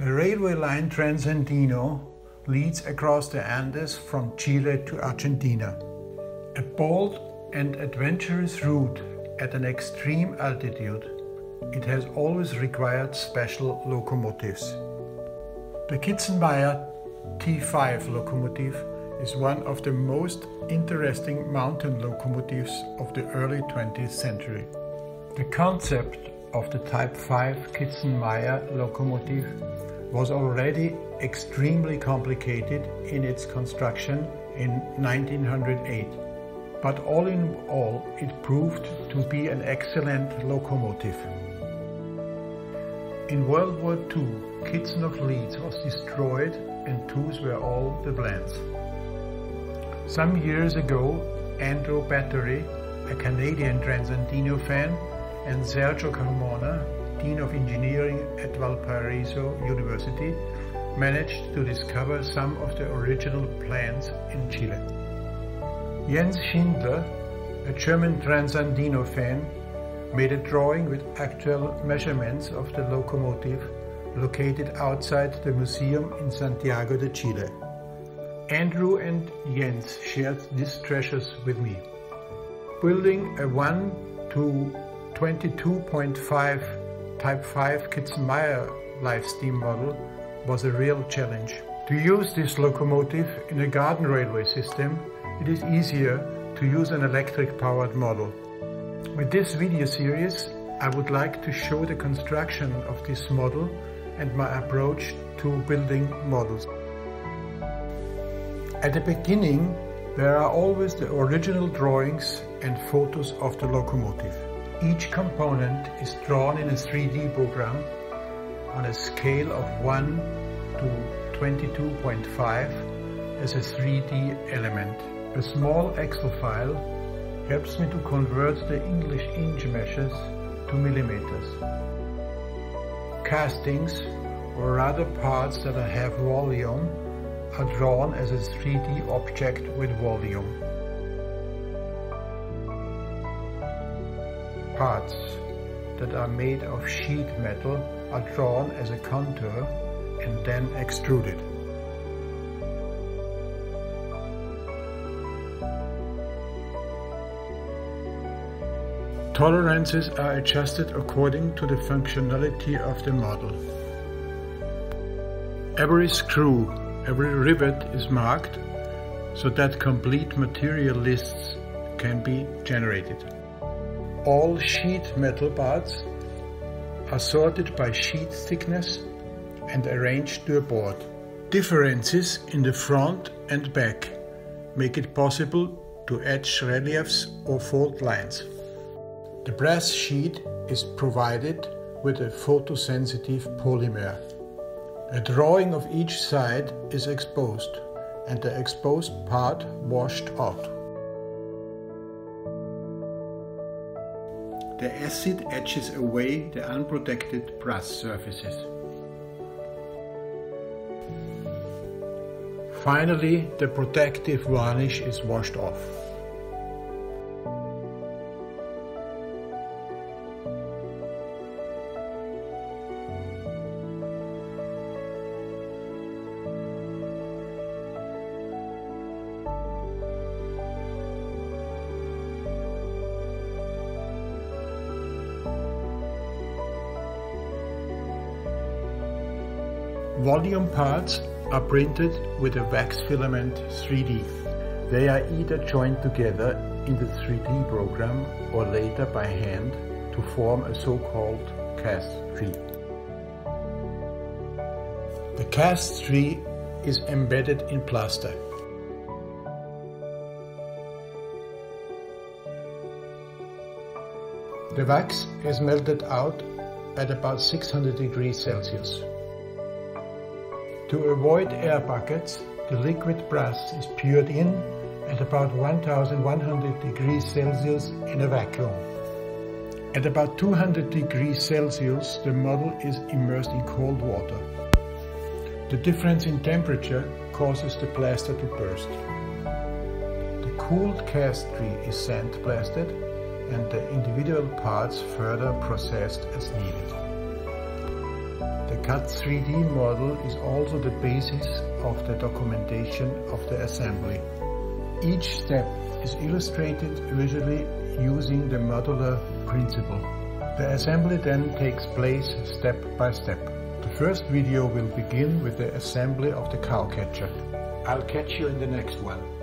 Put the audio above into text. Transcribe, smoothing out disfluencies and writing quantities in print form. The railway line Transandino leads across the Andes from Chile to Argentina. A bold and adventurous route at an extreme altitude, it has always required special locomotives. The Kitzenbayer T5 locomotive is one of the most interesting mountain locomotives of the early 20th century. The concept of the Type 5 Kitzenbayer locomotive was already extremely complicated in its construction in 1908, but all in all it proved to be an excellent locomotive. In World War II, Kitzen of Leeds was destroyed and those were all the plans. Some years ago, Andrew Batory, a Canadian Transandino fan, and Sergio Carmona, Dean of Engineering at Valparaiso University, managed to discover some of the original plans in Chile. Jens Schindler, a German Transandino fan, made a drawing with actual measurements of the locomotive located outside the museum in Santiago de Chile. Andrew and Jens shared these treasures with me. Building a 1:22.5 Type 5 Kitzenbayer live steam model was a real challenge. To use this locomotive in a garden railway system, it is easier to use an electric-powered model. With this video series, I would like to show the construction of this model and my approach to building models. At the beginning, there are always the original drawings and photos of the locomotive. Each component is drawn in a 3D program on a scale of 1:22.5 as a 3D element. A small Excel file helps me to convert the English inch measures to millimeters. Castings, or rather parts that have volume, are drawn as a 3D object with volume. Parts that are made of sheet metal are drawn as a contour and then extruded. Tolerances are adjusted according to the functionality of the model. Every screw, every rivet is marked so that complete material lists can be generated. All sheet metal parts are sorted by sheet thickness and arranged to a board. Differences in the front and back make it possible to etch reliefs or fold lines. The brass sheet is provided with a photosensitive polymer. A drawing of each side is exposed and the exposed part washed out. The acid etches away the unprotected brass surfaces. Finally, the protective varnish is washed off. Volume parts are printed with a wax filament 3D. They are either joined together in the 3D program or later by hand to form a so-called cast tree. The cast tree is embedded in plaster. The wax is melted out at about 600 degrees Celsius. To avoid air buckets, the liquid brass is poured in at about 1100 degrees Celsius in a vacuum. At about 200 degrees Celsius, the model is immersed in cold water. The difference in temperature causes the plaster to burst. The cooled cast tree is sand blasted and the individual parts further processed as needed. The CAD 3D model is also the basis of the documentation of the assembly. Each step is illustrated visually using the modular principle. The assembly then takes place step by step. The first video will begin with the assembly of the cow catcher. I'll catch you in the next one.